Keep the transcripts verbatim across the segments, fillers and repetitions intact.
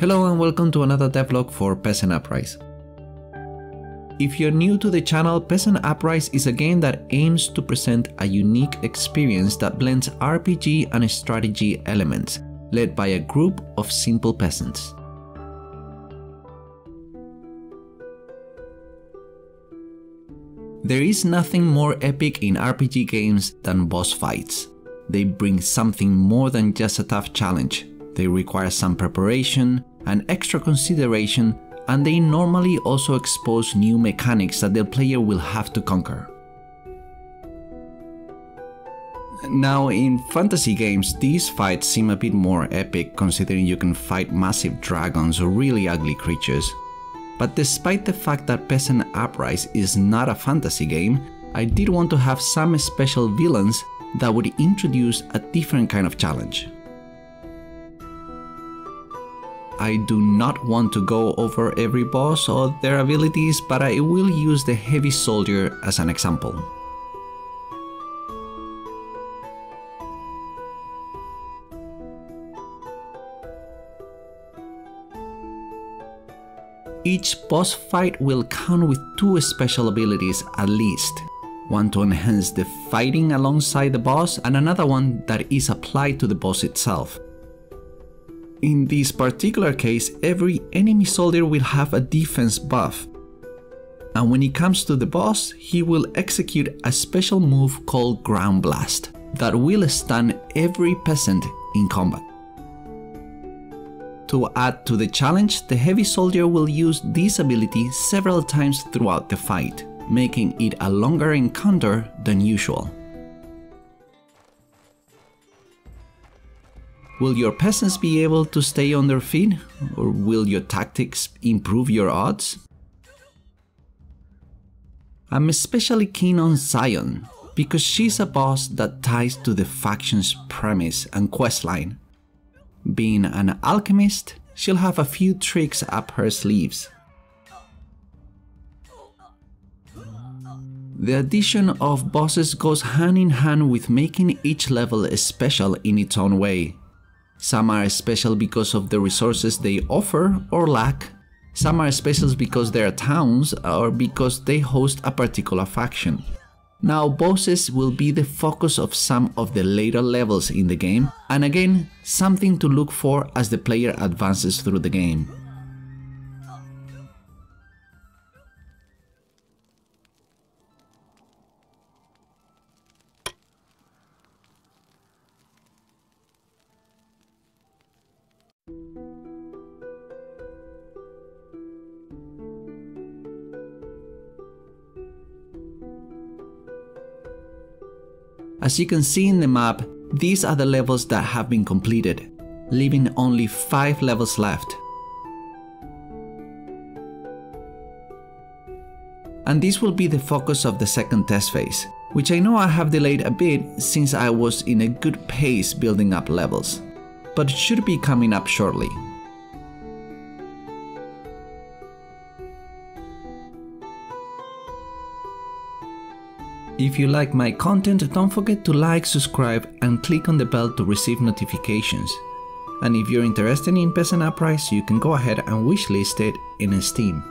Hello and welcome to another devlog for Peasant Uprise. If you're new to the channel, Peasant Uprise is a game that aims to present a unique experience that blends R P G and strategy elements, led by a group of simple peasants. There is nothing more epic in R P G games than boss fights. They bring something more than just a tough challenge. They require some preparation and extra consideration, and they normally also expose new mechanics that the player will have to conquer. Now, in fantasy games, these fights seem a bit more epic, considering you can fight massive dragons or really ugly creatures. But despite the fact that Peasant Uprise is not a fantasy game, I did want to have some special villains that would introduce a different kind of challenge. I do not want to go over every boss or their abilities, but I will use the Heavy Soldier as an example. Each boss fight will count with two special abilities at least, one to enhance the fighting alongside the boss and another one that is applied to the boss itself. In this particular case, every enemy soldier will have a defense buff, and when it comes to the boss, he will execute a special move called Ground Blast that will stun every peasant in combat. To add to the challenge, the Heavy Soldier will use this ability several times throughout the fight, making it a longer encounter than usual. Will your peasants be able to stay on their feet, or will your tactics improve your odds? I'm especially keen on Zion, because she's a boss that ties to the faction's premise and questline. Being an alchemist, she'll have a few tricks up her sleeves. The addition of bosses goes hand in hand with making each level special in its own way. Some are special because of the resources they offer or lack. Some are special because they are towns or because they host a particular faction. Now, bosses will be the focus of some of the later levels in the game, and again, something to look for as the player advances through the game. As you can see in the map, these are the levels that have been completed, leaving only five levels left. And this will be the focus of the second test phase, which I know I have delayed a bit since I was in a good pace building up levels, but it should be coming up shortly. If you like my content, don't forget to like, subscribe and click on the bell to receive notifications. And if you're interested in Peasant Uprise, you can go ahead and wishlist it in Steam.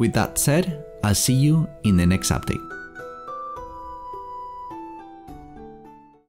With that said, I'll see you in the next update.